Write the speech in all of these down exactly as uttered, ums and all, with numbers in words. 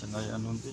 trên đây anh không biết.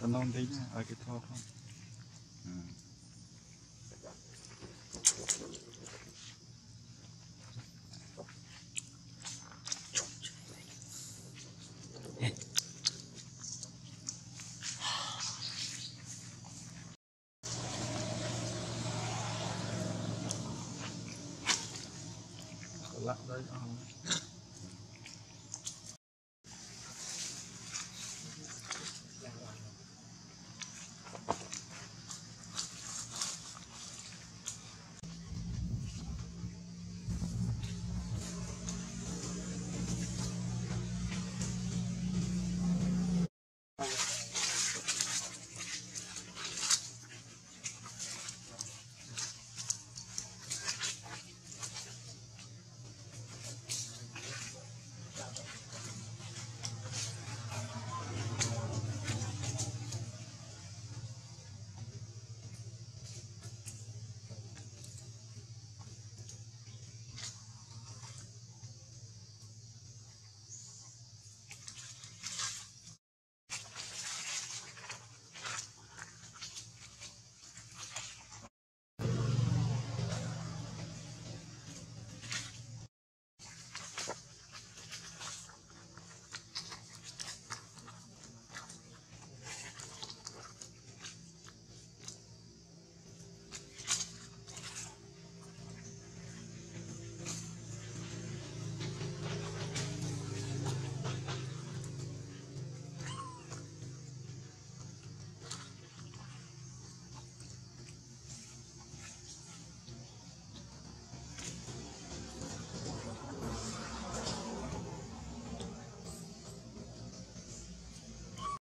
nó non tí nha, ở cái thô không. Lặng đấy.